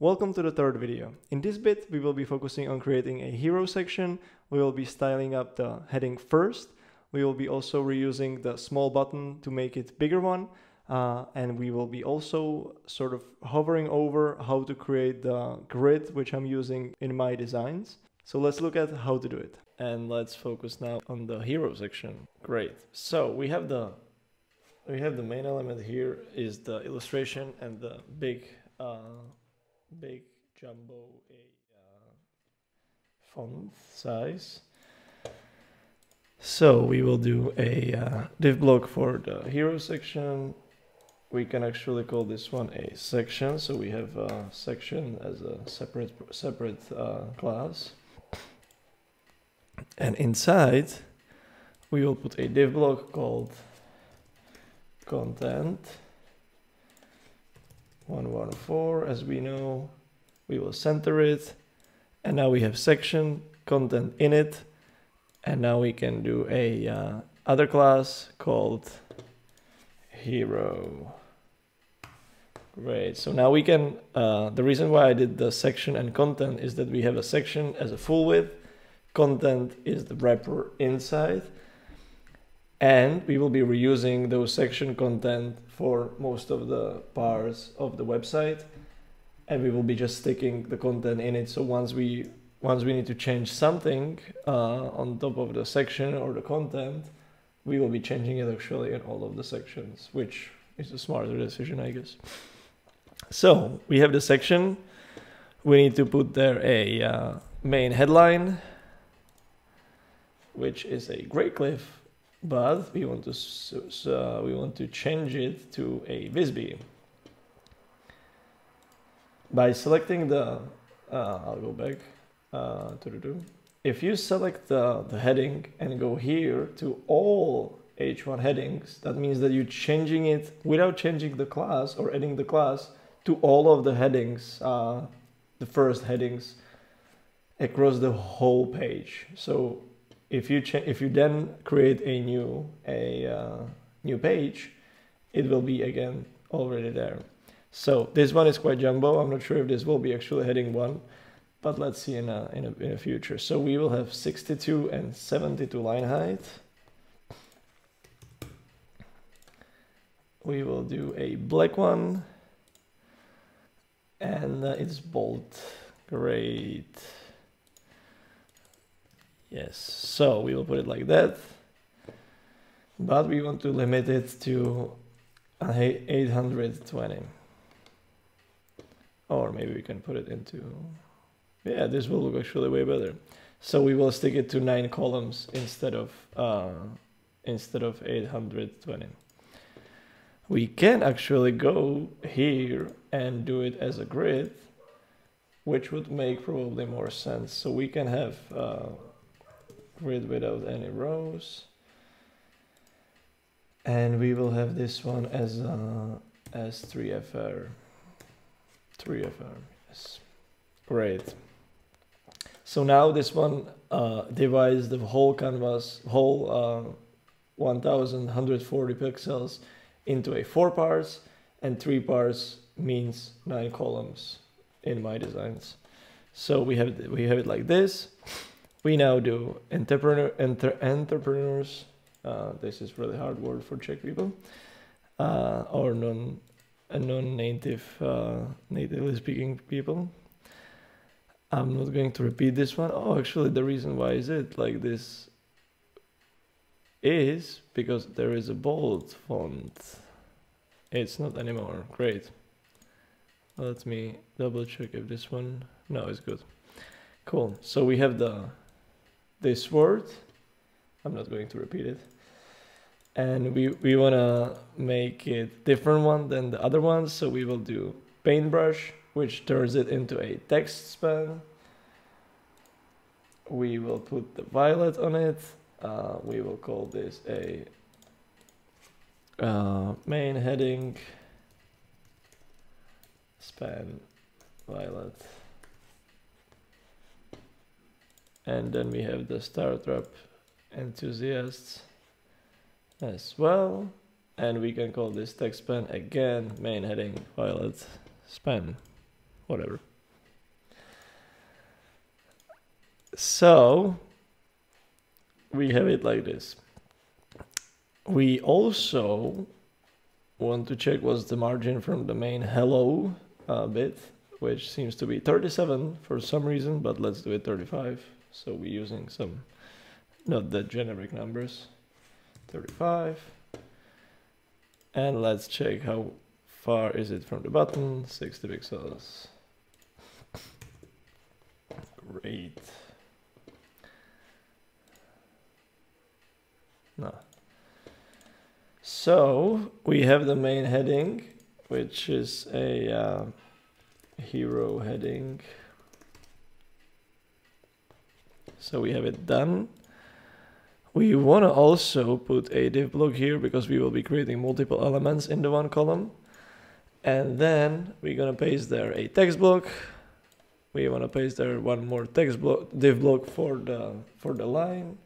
Welcome to the third video. In this bit, we will be focusing on creating a hero section. We will be styling up the heading first. We will be also reusing the small button to make it bigger one. And we will be also sort of hovering over how to create the grid, which I'm using in my designs. So let's look at how to do it. And let's focus now on the hero section. Great. So we have the main element here is the illustration and the big big jumbo font size. So we will do a div block for the hero section. We can actually call this one a section, so we have a section as a separate class, and inside we will put a div block called content 114, as we know. We will center it, and now we have section content in it, and now we can do a other class called hero. Great. So now we can the reason why I did the section and content is that we have a section as a full width, content is the wrapper inside, and we will be reusing those section content for most of the parts of the website, and we will be just sticking the content in it. So once we need to change something on top of the section or the content, we will be changing it actually in all of the sections, which is a smarter decision, I guess. So we have the section. We need to put there a main headline, which is a Greycliff. But we want to change it to a Visby. By selecting the I'll go back if you select the heading and go here to all H1 headings, that means that you're changing it without changing the class or adding the class to all of the headings, the first headings across the whole page. So if you then create a new page, it will be again already there. So this one is quite jumbo. I'm not sure if this will be actually heading one, but let's see in a future. So we will have 62 and 72 line height. We will do a black one, and it's bold. Great. Yes, so we will put it like that, but we want to limit it to 820, or maybe we can put it into, yeah, this will look actually way better. So we will stick it to 9 columns instead of 820. We can actually go here and do it as a grid, which would make probably more sense. So we can have grid without any rows, and we will have this one as 3FR. Yes, great. So now this one divides the whole canvas, whole 1,140 pixels into a 4 parts, and 3 parts means 9 columns in my designs. So we have it like this. We now do entrepreneurs. This is really hard word for Czech people, or non natively speaking people. I'm not going to repeat this one. Oh, actually, the reason why is it like this is because there is a bold font. It's not anymore. Great. Let me double check if this one, no, it's good. Cool, so we have this word, I'm not going to repeat it. And we wanna make it different one than the other ones. So we will do paintbrush, which turns it into a text span. We will put the violet on it. We will call this a main heading. Span violet, and then we have the Star Trek enthusiasts as well, and we can call this text span again main heading violet span. whatever. So we have it like this. We also want to check what's the margin from the main hello bit, which seems to be 37 for some reason, but let's do it 35. So we're using some not the generic numbers, 35. And let's check how far is it from the button, 60 pixels. Great. No. So we have the main heading, which is a hero heading. So we have it done. We want to also put a div block here because we will be creating multiple elements in the one column. And then we're going to paste there a text block. We want to paste there one more text block, div block for the line,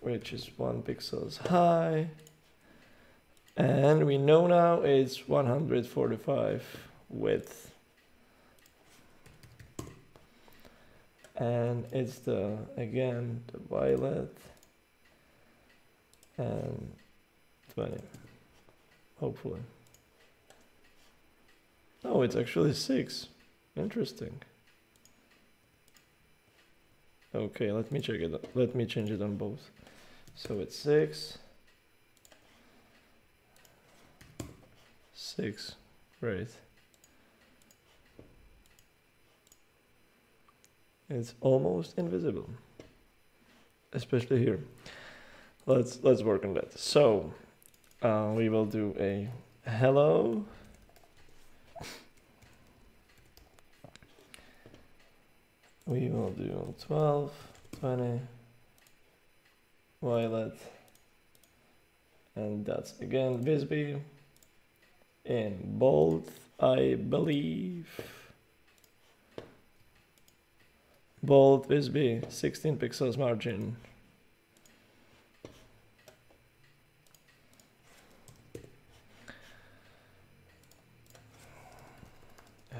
which is 1 pixel high. And we know now it's 145 width. And it's the, again, the violet and 20, hopefully. No, it's actually 6. Interesting. Okay, let me check it out. Let me change it on both. So it's 6, 6, great. It's almost invisible, especially here. Let's work on that. So we will do a hello. We will do 12, 20, violet, and that's again Visby in bold, I believe. Bold Visby, 16 pixels margin.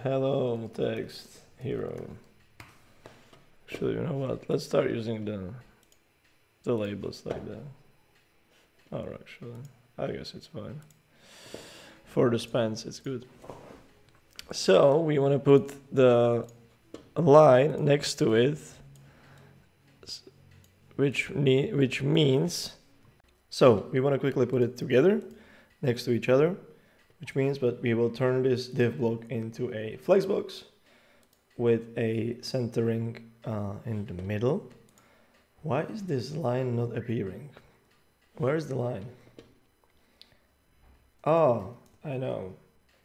Hello text hero. Actually, you know what? Let's start using the labels like that. Or actually, I guess it's fine. For the spans, it's good. So we want to put the line next to it, which means, so we want to quickly put it together next to each other, which means that we will turn this div block into a flexbox with a centering in the middle. Why is this line not appearing? Where is the line? Oh, I know.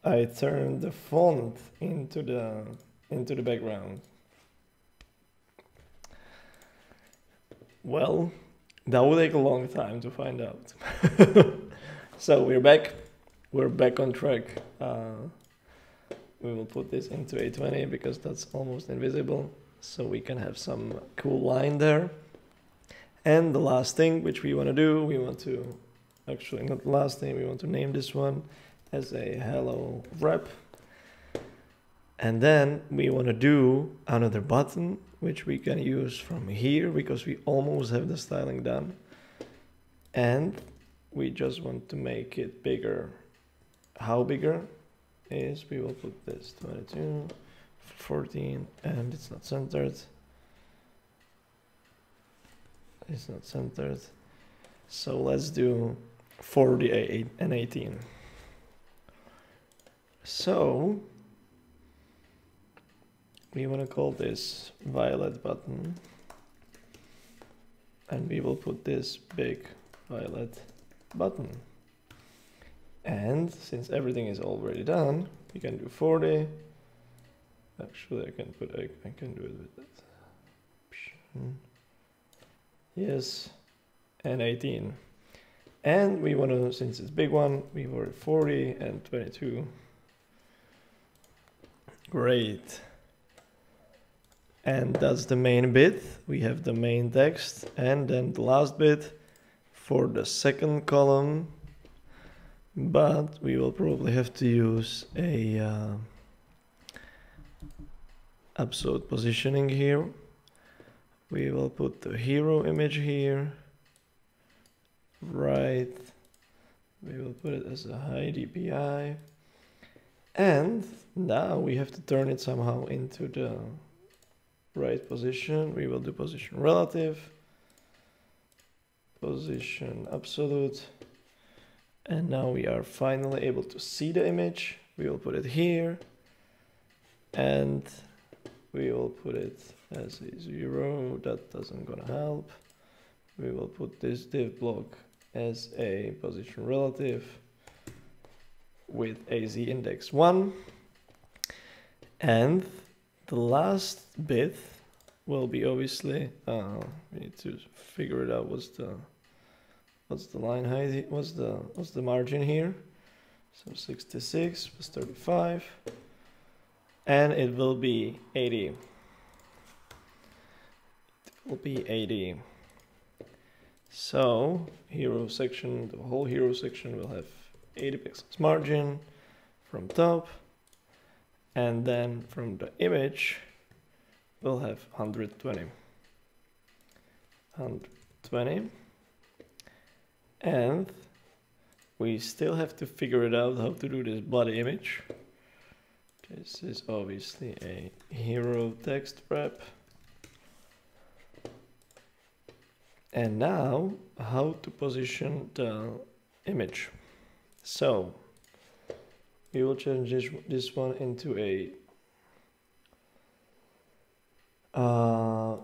I turned the font into the background. Well, that will take a long time to find out. So we're back on track. We will put this into A20 because that's almost invisible, so we can have some cool line there. And the last thing which we want to do, we want to, actually not the last thing, we want to name this one as a hello wrap. And then we want to do another button, which we can use from here because we almost have the styling done. And we just want to make it bigger. How bigger is, we will put this 22, 14, and it's not centered. It's not centered. So let's do 48 and 18. So we want to call this violet button, and we will put this big violet button. And since everything is already done, we can do 40. Actually, I can do it with that. Yes, and 18. And we want to, since it's big one, we were 40 and 22. Great. And that's the main bit. We have the main text, and then the last bit for the second column. But we will probably have to use absolute positioning here. We will put the hero image here, right? We will put it as a high DPI. And now we have to turn it somehow into the right position. We will do position relative, position absolute. And now we are finally able to see the image. We will put it here and we will put it as a 0. That doesn't gonna help. We will put this div block as a position relative with AZ index 1. And the last bit will be obviously, we need to figure it out. What's the line height? What's the margin here? So 66 plus 35, and it will be 80. It will be 80. So hero section, the whole hero section will have 80 pixels margin from top, and then from the image we'll have 120. And we still have to figure it out how to do this body image. This is obviously a hero text prep. And now how to position the image. So we will change this one into a,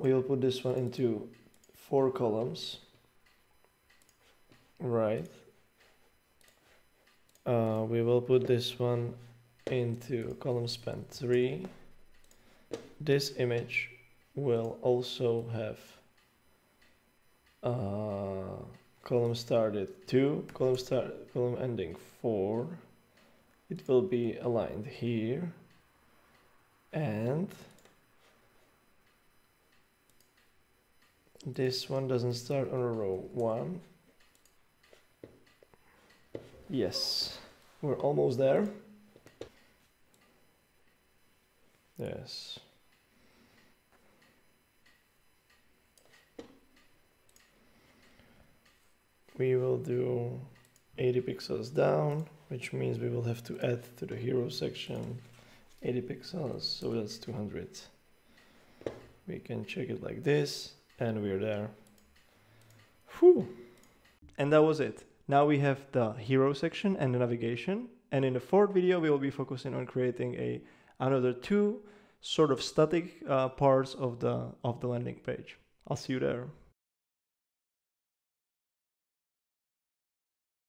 we will put this one into 4 columns. Right. We will put this one into column span 3. This image will also have column started 2, column ending 4. It will be aligned here, and this one doesn't start on row 1. Yes, we're almost there. Yes. We will do 80 pixels down, which means we will have to add to the hero section 80 pixels, so that's 200. We can check it like this, and we're there. Whew. And that was it. Now we have the hero section and the navigation, and in the 4th video we will be focusing on creating another 2 sort of static parts of the landing page. I'll see you there.